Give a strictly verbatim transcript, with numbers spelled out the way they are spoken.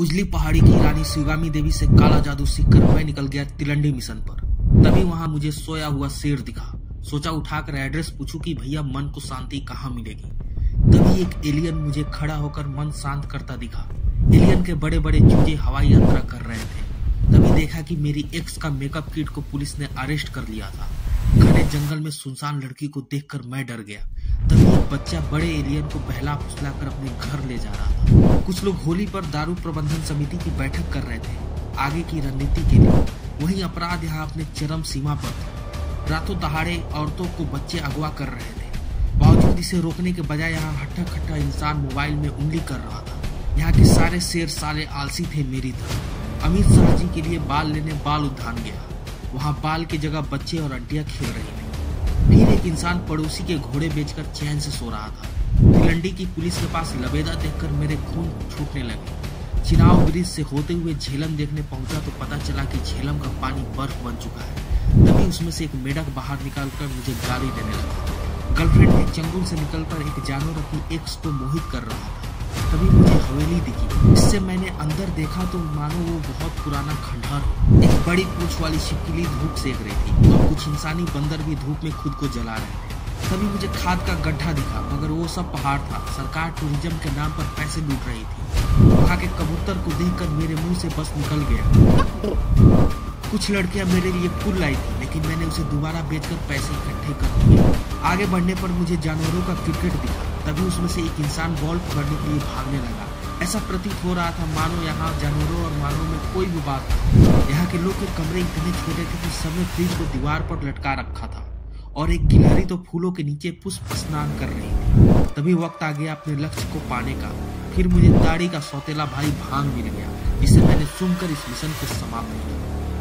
उजली पहाड़ी की रानी शिवामी देवी से काला जादू सीखकर मैं निकल गया तिलंडी मिशन पर। तभी वहां मुझे सोया हुआ शेर दिखा। सोचा उठाकर एड्रेस पूछूं कि भैया मन को शांति कहाँ मिलेगी। तभी एक एलियन मुझे खड़ा होकर मन शांत करता दिखा। एलियन के बड़े बड़े जूते हवाई यात्रा कर रहे थे। तभी देखा कि मेरी एक्स का मेकअप किट को पुलिस ने अरेस्ट कर लिया था। घने जंगल में सुनसान लड़की को देखकर मैं डर गया। तभी एक बच्चा बड़े एलियन को बहला फुसला कर अपने घर ले जा रहा था। कुछ लोग होली पर दारू प्रबंधन समिति की बैठक कर रहे थे आगे की रणनीति के लिए। वहीं अपराध यहाँ अपने चरम सीमा पर था। रातों दहाड़े औरतों को बच्चे अगवा कर रहे थे। बावजूद इसे रोकने के बजाय यहाँ हट्ठा खट्ठा इंसान मोबाइल में उंगली कर रहा था। यहाँ के सारे शेर साले आलसी थे मेरी तरह। अमित शाह जी के लिए बाल लेने बाल उद्यान गया। वहाँ बाल की जगह बच्चे और अंटियाँ खेल रही थी। फिर एक इंसान पड़ोसी के घोड़े बेचकर चैन से सो रहा था। तिलंडी की पुलिस के पास लबेदा देखकर मेरे खून छूटने लगे। चिनाव ब्रिज से होते हुए झेलम देखने पहुंचा तो पता चला कि झेलम का पानी बर्फ बन चुका है। तभी उसमें से एक मेढक बाहर निकालकर मुझे गाली देने लगा। गर्लफ्रेंड के चंगुल से निकलकर एक जानवर अपनी एक्स को मोहित कर रहा था। तभी मुझे हवेली दिखी। इससे मैंने अंदर देखा तो मानो वो बहुत पुराना खंडहर हो। एक बड़ी पूंछ वाली छिपकली धूप सेक रही थी और कुछ इंसानी बंदर भी धूप में खुद को जला रहे थे। तभी मुझे खाद का गड्ढा दिखा, मगर वो सब पहाड़ था। सरकार टूरिज्म के नाम पर पैसे लूट रही थी। वहाँ के कबूतर को देखकर मेरे मुंह से बस निकल गया। कुछ लड़कियाँ मेरे लिए फूल लाई थी, लेकिन मैंने उसे दोबारा बेचकर पैसे इकट्ठे कर दिए। आगे बढ़ने पर मुझे जानवरों का क्रिकेट दिखा। तभी उसमें से एक इंसान बॉल पकड़ने के लिए भागने लगा। ऐसा प्रतीत हो रहा था मानो यहाँ जानवरों और मानवों में कोई भी बात नहीं। यहाँ के लोग के कमरे इतने छोटे थे कि सबने फ्रिज को दीवार पर लटका रखा था और एक गिलहरी तो फूलों के नीचे पुष्प स्नान कर रही थी। तभी वक्त आ गया अपने लक्ष्य को पाने का। फिर मुझे ताड़ी का सौतेला भाई भांग मिल गया, जिसे मैंने सुनकर इस मिशन को समाप्त किया।